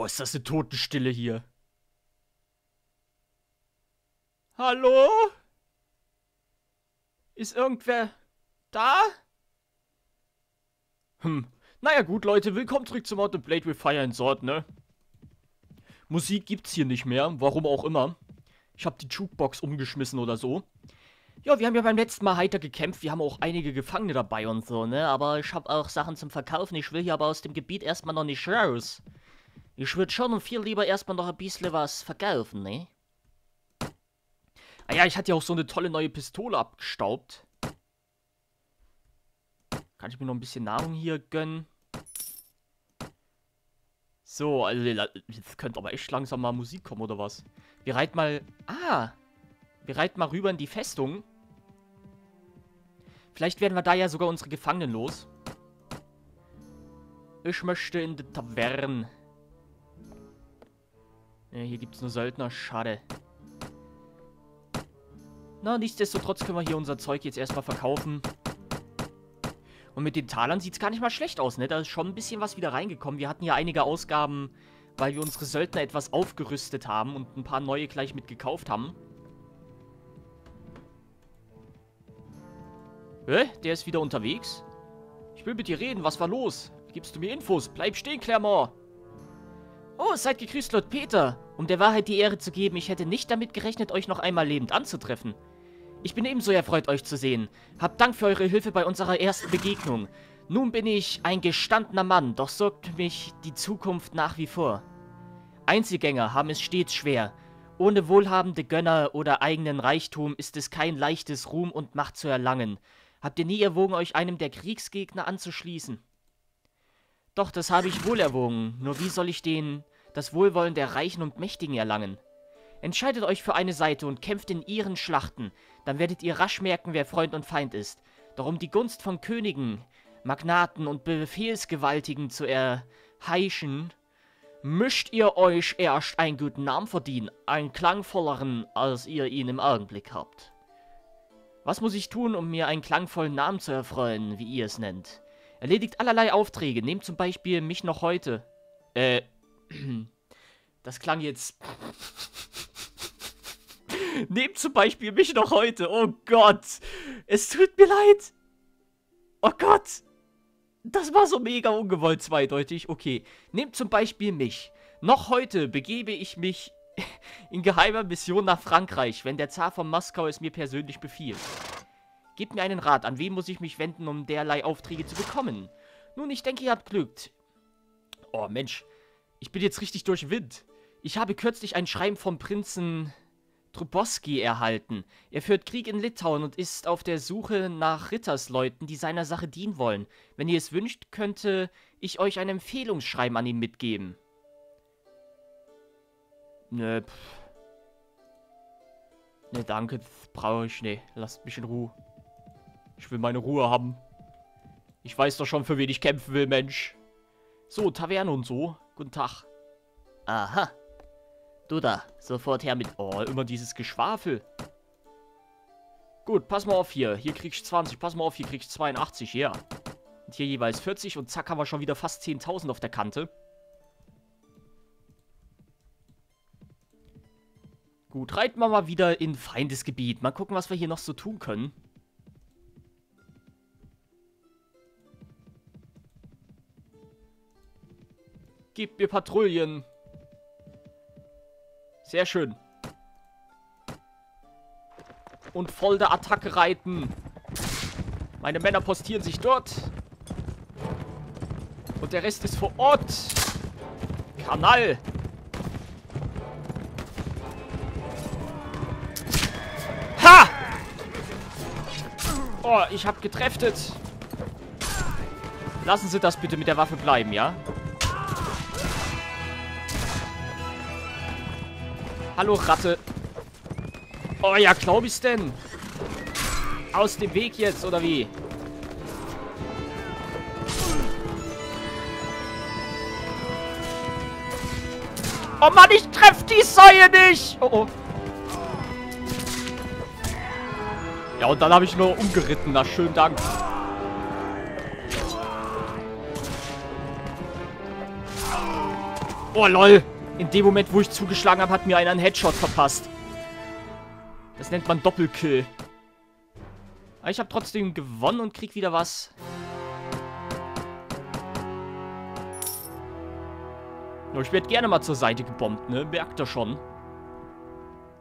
Boah, ist das eine Totenstille hier. Hallo? Ist irgendwer da? Naja gut, Leute, willkommen zurück zum Auto Blade with Fire and Sword, ne? Musik gibt's hier nicht mehr, warum auch immer. Ich habe die Jukebox umgeschmissen oder so. Ja, wir haben ja beim letzten Mal heiter gekämpft, wir haben auch einige Gefangene dabei und so, ne? Aber ich habe auch Sachen zum Verkaufen, ich will hier aber aus dem Gebiet erstmal noch nicht raus. Ich würde schon viel lieber erstmal noch ein bisschen was verkaufen, ne? Ah ja, ich hatte ja auch so eine tolle neue Pistole abgestaubt. Kann ich mir noch ein bisschen Nahrung hier gönnen? So, also jetzt könnte aber echt langsam mal Musik kommen, oder was? Wir reiten mal... Ah! Wir reiten mal rüber in die Festung. Vielleicht werden wir da ja sogar unsere Gefangenen los. Ich möchte in die Taverne. Ja, hier gibt es nur Söldner, schade. Na, nichtsdestotrotz können wir hier unser Zeug jetzt erstmal verkaufen. Und mit den Talern sieht es gar nicht mal schlecht aus, ne? Da ist schon ein bisschen was wieder reingekommen. Wir hatten ja einige Ausgaben, weil wir unsere Söldner etwas aufgerüstet haben und ein paar neue gleich mit gekauft haben. Hä? Der ist wieder unterwegs? Ich will mit dir reden, was war los? Gibst du mir Infos? Bleib stehen, Clermont! Oh, seid gegrüßt, Lord Peter! Um der Wahrheit die Ehre zu geben, ich hätte nicht damit gerechnet, euch noch einmal lebend anzutreffen. Ich bin ebenso erfreut, euch zu sehen. Habt Dank für eure Hilfe bei unserer ersten Begegnung. Nun bin ich ein gestandener Mann, doch sorgt mich die Zukunft nach wie vor. Einzelgänger haben es stets schwer. Ohne wohlhabende Gönner oder eigenen Reichtum ist es kein leichtes, Ruhm und Macht zu erlangen. Habt ihr nie erwogen, euch einem der Kriegsgegner anzuschließen? Doch, das habe ich wohl erwogen. Nur wie soll ich das Wohlwollen der Reichen und Mächtigen erlangen? Entscheidet euch für eine Seite und kämpft in ihren Schlachten. Dann werdet ihr rasch merken, wer Freund und Feind ist. Doch um die Gunst von Königen, Magnaten und Befehlsgewaltigen zu erheischen, müsst ihr euch erst einen guten Namen verdienen, einen klangvolleren, als ihr ihn im Augenblick habt. Was muss ich tun, um mir einen klangvollen Namen zu erfreuen, wie ihr es nennt? Erledigt allerlei Aufträge, nehmt zum Beispiel mich noch heute. Das klang jetzt... Nehmt zum Beispiel mich noch heute. Oh Gott. Es tut mir leid. Oh Gott. Das war so mega ungewollt zweideutig. Okay. Nehmt zum Beispiel mich. Noch heute begebe ich mich in geheimer Mission nach Frankreich, wenn der Zar von Moskau es mir persönlich befiehlt. Gebt mir einen Rat. An wen muss ich mich wenden, um derlei Aufträge zu bekommen? Nun, ich denke, ihr habt Glück. Oh Mensch. Ich bin jetzt richtig durch Wind. Ich habe kürzlich ein Schreiben vom Prinzen... Truboski erhalten. Er führt Krieg in Litauen und ist auf der Suche nach Rittersleuten, die seiner Sache dienen wollen. Wenn ihr es wünscht, könnte ich euch ein Empfehlungsschreiben an ihn mitgeben. Nö, pff. Ne, danke, brauche ich nicht. Lasst mich in Ruhe. Ich will meine Ruhe haben. Ich weiß doch schon, für wen ich kämpfen will, Mensch. So, Taverne und so. Guten Tag. Aha. Du da, sofort her mit... Oh, immer dieses Geschwafel. Gut, pass mal auf hier. Hier krieg ich 20, pass mal auf, hier krieg ich 82, ja. Yeah. Und hier jeweils 40 und zack, haben wir schon wieder fast 10.000 auf der Kante. Gut, reiten wir mal wieder in Feindesgebiet. Mal gucken, was wir hier noch so tun können. Gib mir Patrouillen. Sehr schön. Und voll der Attacke reiten. Meine Männer postieren sich dort. Und der Rest ist vor Ort. Kanal. Ha! Oh, ich hab getreftet. Lassen Sie das bitte mit der Waffe bleiben, ja? Hallo, Ratte. Oh ja, glaub ich's denn? Aus dem Weg jetzt, oder wie? Oh Mann, ich treff die Säue nicht! Oh oh. Ja, und dann habe ich nur umgeritten. Na, schönen Dank. Oh, lol. In dem Moment, wo ich zugeschlagen habe, hat mir einer einen Headshot verpasst. Das nennt man Doppelkill. Aber ich habe trotzdem gewonnen und krieg wieder was. Nur ich werde gerne mal zur Seite gebombt, ne? Merkt ihr schon.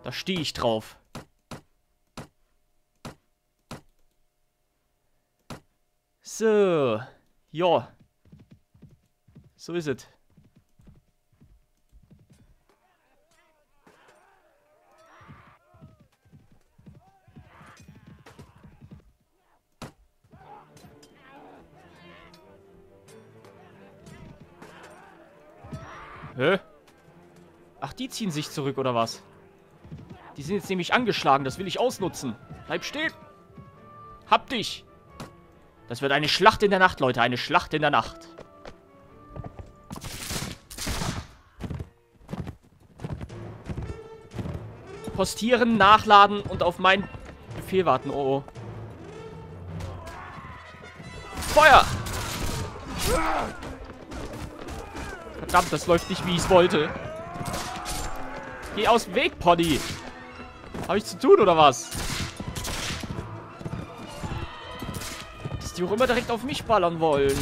Da stehe ich drauf. So. Ja. So ist es. Hä? Ach, die ziehen sich zurück, oder was? Die sind jetzt nämlich angeschlagen, das will ich ausnutzen. Bleib stehen! Hab dich! Das wird eine Schlacht in der Nacht, Leute, eine Schlacht in der Nacht. Postieren, nachladen und auf meinen Befehl warten, oh oh. Feuer! Verdammt, das läuft nicht, wie ich es wollte. Geh aus dem Weg, Pony. Hab ich zu tun, oder was? Dass die auch immer direkt auf mich ballern wollen.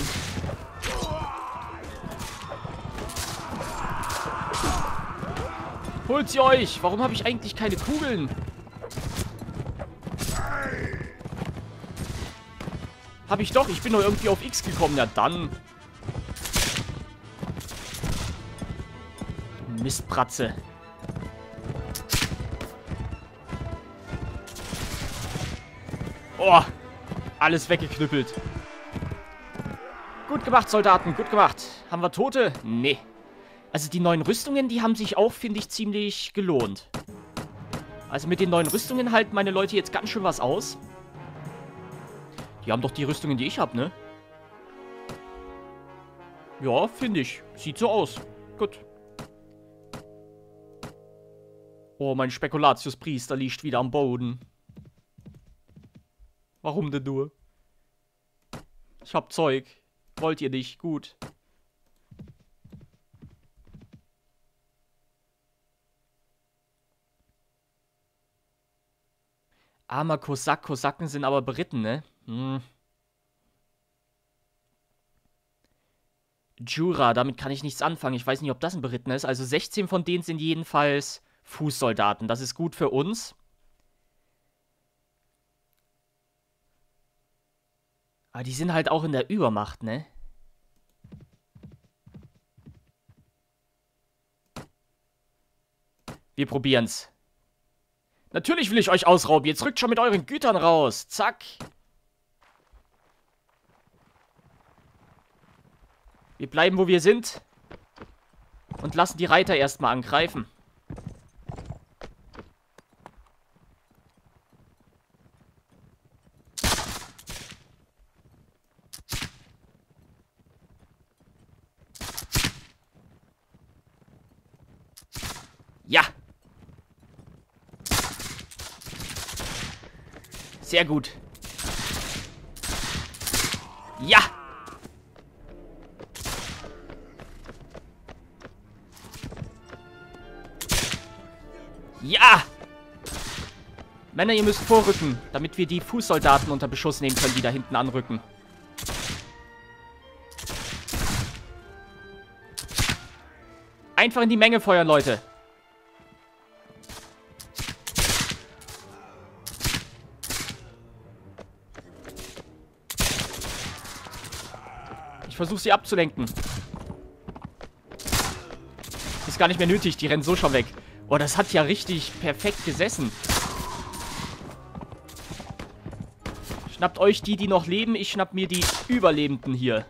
Holt sie euch! Warum habe ich eigentlich keine Kugeln? Hab ich doch, ich bin doch irgendwie auf X gekommen. Ja, dann... Mistbratze. Oh, alles weggeknüppelt. Gut gemacht, Soldaten, gut gemacht. Haben wir Tote? Nee. Also die neuen Rüstungen, die haben sich auch, finde ich, ziemlich gelohnt. Also mit den neuen Rüstungen halten meine Leute jetzt ganz schön was aus. Die haben doch die Rüstungen, die ich habe, ne? Ja, finde ich. Sieht so aus. Gut. Oh, mein Spekulatius-Priester liegt wieder am Boden. Warum denn nur? Ich hab Zeug. Wollt ihr nicht? Gut. Armer Kosak. Kosaken sind aber beritten, ne? Hm. Jura, damit kann ich nichts anfangen. Ich weiß nicht, ob das ein Beritten ist. Also 16 von denen sind jedenfalls... Fußsoldaten, das ist gut für uns. Aber die sind halt auch in der Übermacht, ne? Wir probieren's. Natürlich will ich euch ausrauben. Jetzt rückt schon mit euren Gütern raus. Zack. Wir bleiben, wo wir sind. Und lassen die Reiter erstmal angreifen. Ja. Sehr gut. Ja. Ja. Männer, ihr müsst vorrücken, damit wir die Fußsoldaten unter Beschuss nehmen können, die da hinten anrücken. Einfach in die Menge feuern, Leute. Ich versuche sie abzulenken. Ist gar nicht mehr nötig, die rennen so schon weg. Oh, das hat ja richtig perfekt gesessen. Schnappt euch die, die noch leben. Ich schnapp mir die Überlebenden hier.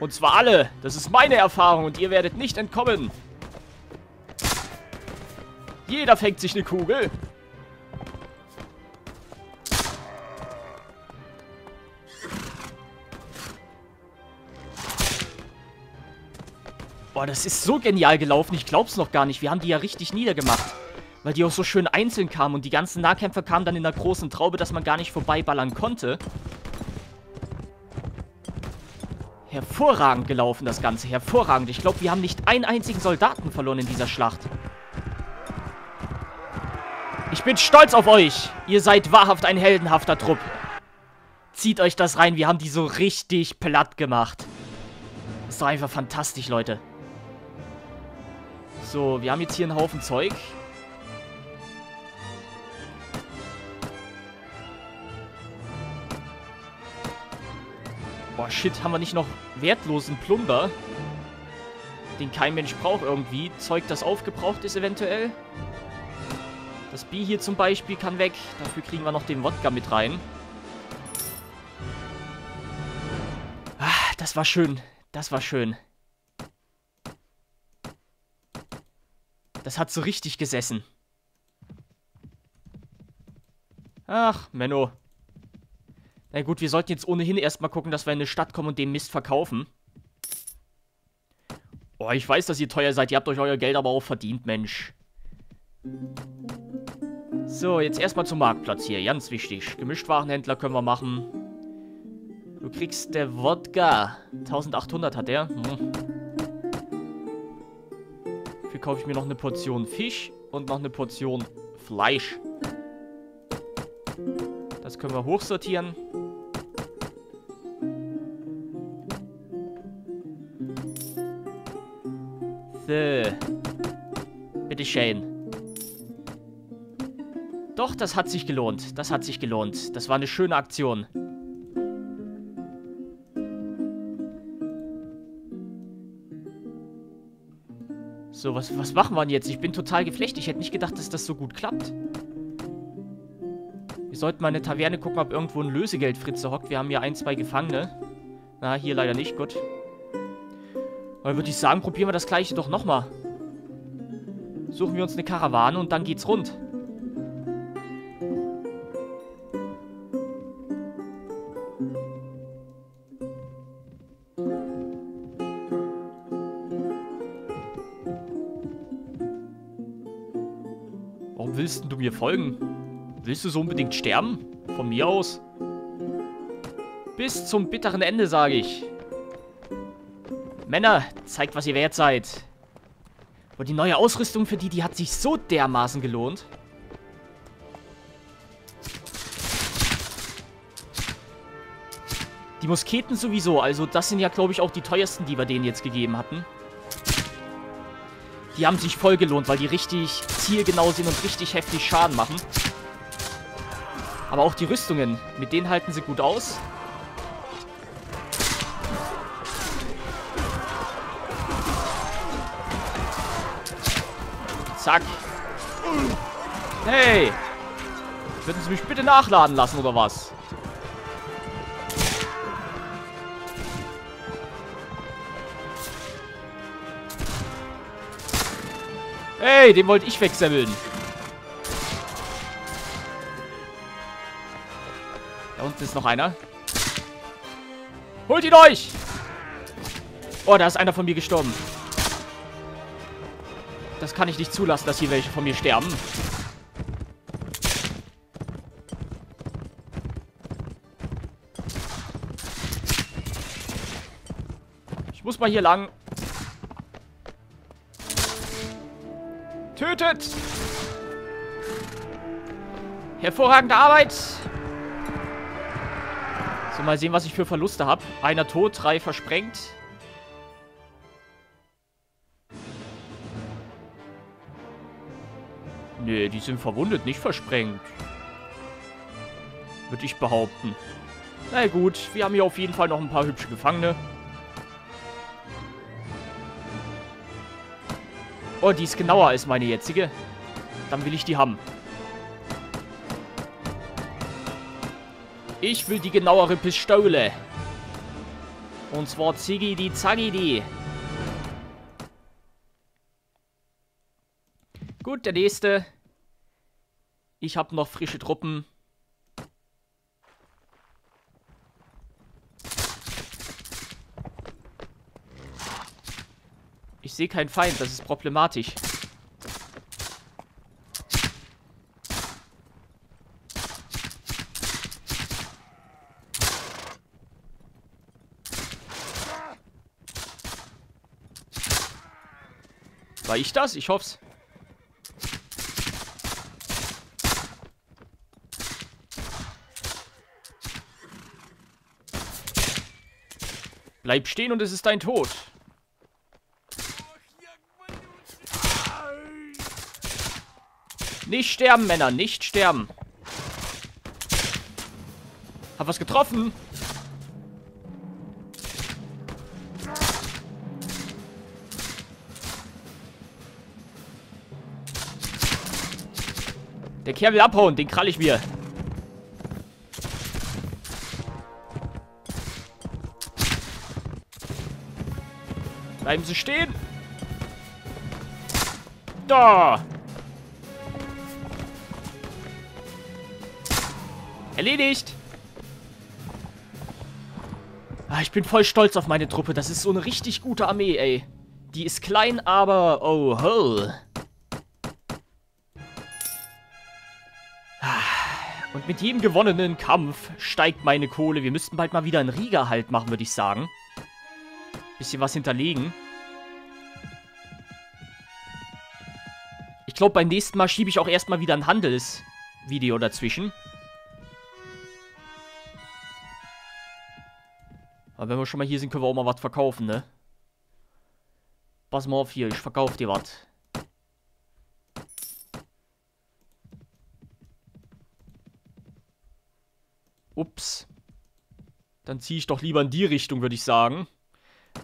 Und zwar alle. Das ist meine Erfahrung und ihr werdet nicht entkommen. Jeder fängt sich eine Kugel. Boah, das ist so genial gelaufen. Ich glaub's noch gar nicht. Wir haben die ja richtig niedergemacht. Weil die auch so schön einzeln kamen. Und die ganzen Nahkämpfer kamen dann in einer großen Traube, dass man gar nicht vorbeiballern konnte. hervorragend gelaufen, das Ganze. Hervorragend. Ich glaube, wir haben nicht einen einzigen Soldaten verloren in dieser Schlacht. Ich bin stolz auf euch. Ihr seid wahrhaft ein heldenhafter Trupp. Zieht euch das rein. Wir haben die so richtig platt gemacht. Das war einfach fantastisch, Leute. So, wir haben jetzt hier einen Haufen Zeug. Boah, shit, haben wir nicht noch wertlosen Plunder? Den kein Mensch braucht irgendwie. Zeug, das aufgebraucht ist eventuell. Das Bier hier zum Beispiel kann weg. Dafür kriegen wir noch den Wodka mit rein. Ah, das war schön. Das war schön. Das hat so richtig gesessen. Ach, Menno. Na gut, wir sollten jetzt ohnehin erstmal gucken, dass wir in eine Stadt kommen und den Mist verkaufen. Oh, ich weiß, dass ihr teuer seid. Ihr habt euch euer Geld aber auch verdient, Mensch. So, jetzt erstmal zum Marktplatz hier. Ganz wichtig. Gemischtwarenhändler können wir machen. Du kriegst der Wodka. 1800 hat er. Hm. Dafür kaufe ich mir noch eine Portion Fisch und noch eine Portion Fleisch. Das können wir hochsortieren. So. Bitteschön. Doch, das hat sich gelohnt. Das hat sich gelohnt. Das war eine schöne Aktion. So, was machen wir denn jetzt? Ich bin total geflecht. Ich hätte nicht gedacht, dass das so gut klappt. Wir sollten mal in eine Taverne gucken, ob irgendwo ein Lösegeldfritze hockt. Wir haben ja 1, 2 Gefangene. Na, hier leider nicht. Gut. Dann würde ich sagen, probieren wir das Gleiche doch nochmal. Suchen wir uns eine Karawane und dann geht's rund. Warum willst denn du mir folgen? Willst du so unbedingt sterben? Von mir aus. Bis zum bitteren Ende, sage ich. Männer, zeigt, was ihr wert seid. Und die neue Ausrüstung für die hat sich so dermaßen gelohnt. Die Musketen sowieso. Also das sind ja, glaube ich, auch die teuersten, die wir denen jetzt gegeben hatten. Die haben sich voll gelohnt, weil die richtig zielgenau sind und richtig heftig Schaden machen. Aber auch die Rüstungen, mit denen halten sie gut aus. Zack. Hey! Würden Sie mich bitte nachladen lassen, oder was? Hey, den wollte ich wegsemmeln. Da unten ist noch einer. Holt ihn euch! Oh, da ist einer von mir gestorben. Das kann ich nicht zulassen, dass hier welche von mir sterben. Ich muss mal hier lang. Tötet! Hervorragende Arbeit! So, mal sehen, was ich für Verluste habe. Einer tot, 3 versprengt. Nö, die sind verwundet, nicht versprengt. Würde ich behaupten. Na gut, wir haben hier auf jeden Fall noch ein paar hübsche Gefangene. Oh, die ist genauer als meine jetzige. Dann will ich die haben. Ich will die genauere Pistole. Und zwar Zigidi Zagidi. Gut, der nächste. Ich habe noch frische Truppen. Ich sehe keinen Feind, das ist problematisch. War ich das? Ich hoff's. Bleib stehen und es ist dein Tod. Nicht sterben, Männer, nicht sterben. Hab was getroffen. Der Kerl will abhauen, den krall ich mir. Bleiben Sie stehen. Da. Erledigt. Ah, ich bin voll stolz auf meine Truppe. Das ist so eine richtig gute Armee, ey. Die ist klein, aber... Oh, ho. Und mit jedem gewonnenen Kampf steigt meine Kohle. Wir müssten bald mal wieder einen Rieger halt machen, würde ich sagen. Bisschen was hinterlegen. Ich glaube, beim nächsten Mal schiebe ich auch erstmal wieder ein Handelsvideo dazwischen. Aber wenn wir schon mal hier sind, können wir auch mal was verkaufen, ne? Pass mal auf hier, ich verkaufe dir was. Ups. Dann ziehe ich doch lieber in die Richtung, würde ich sagen.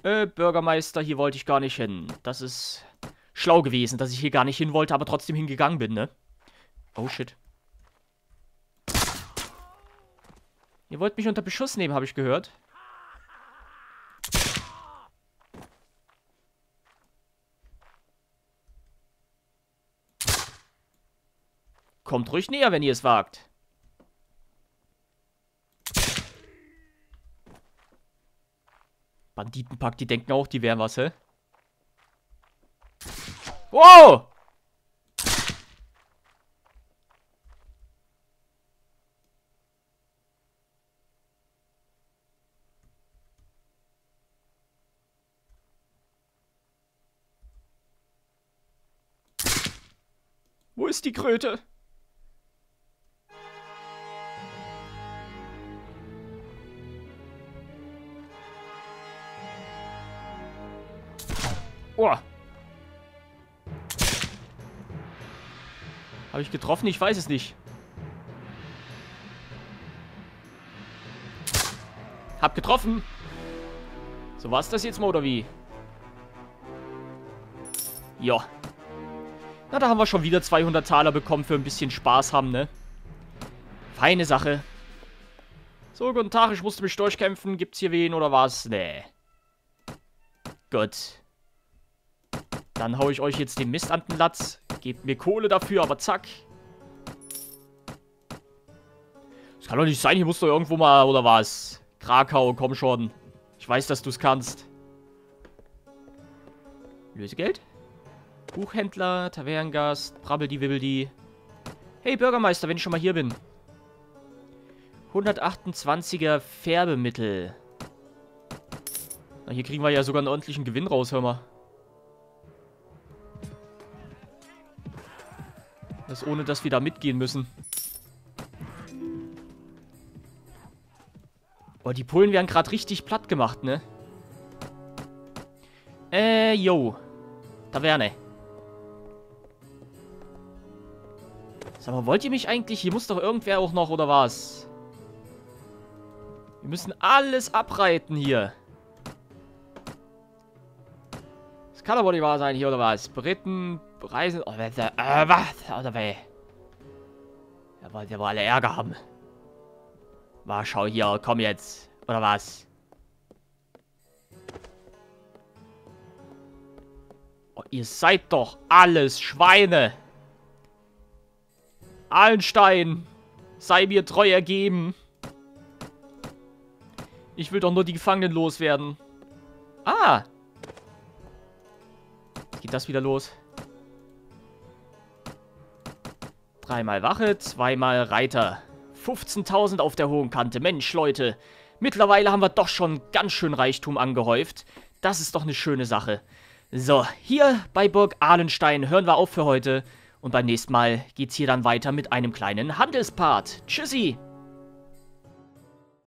Bürgermeister, hier wollte ich gar nicht hin. Das ist schlau gewesen, dass ich hier gar nicht hin wollte, aber trotzdem hingegangen bin, ne? Oh, shit. Ihr wollt mich unter Beschuss nehmen, habe ich gehört. Kommt ruhig näher, wenn ihr es wagt. Banditenpack, die denken auch, die wären was, hä? Wow! Wo ist die Kröte? Oh. Habe ich getroffen? Ich weiß es nicht. Hab getroffen. So, war's das jetzt mal, oder wie? Ja. Na, da haben wir schon wieder 200 Taler bekommen für ein bisschen Spaß haben, ne? Feine Sache. So, guten Tag, ich musste mich durchkämpfen. Gibt's hier wen, oder was? Nee. Gut. Dann hau ich euch jetzt den Mist an den Latz. Gebt mir Kohle dafür, aber zack. Das kann doch nicht sein, hier musst du irgendwo mal, oder was? Krakau, komm schon. Ich weiß, dass du es kannst. Lösegeld? Buchhändler, Tavernengast, Brabbeldi-Wibbeldi. Hey, Bürgermeister, wenn ich schon mal hier bin. 128er Färbemittel. Na, hier kriegen wir ja sogar einen ordentlichen Gewinn raus, hör mal. Das ohne, dass wir da mitgehen müssen. Boah, die Polen werden gerade richtig platt gemacht, ne? Yo. Taverne. Sag mal, wollt ihr mich eigentlich? Hier muss doch irgendwer auch noch, oder was? Wir müssen alles abreiten hier. Das kann aber nicht wahr sein hier, oder was? Briten... Reisen. Oh, der wollte wohl alle Ärger haben. Warschau hier, komm jetzt. Oder was? Oh, ihr seid doch alles Schweine. Allenstein, sei mir treu ergeben. Ich will doch nur die Gefangenen loswerden. Ah. Jetzt geht das wieder los. Dreimal Wache, zweimal Reiter. 15.000 auf der hohen Kante. Mensch, Leute. Mittlerweile haben wir doch schon ganz schön Reichtum angehäuft. Das ist doch eine schöne Sache. So, hier bei Burg Allenstein hören wir auf für heute. Und beim nächsten Mal geht's hier dann weiter mit einem kleinen Handelspart. Tschüssi!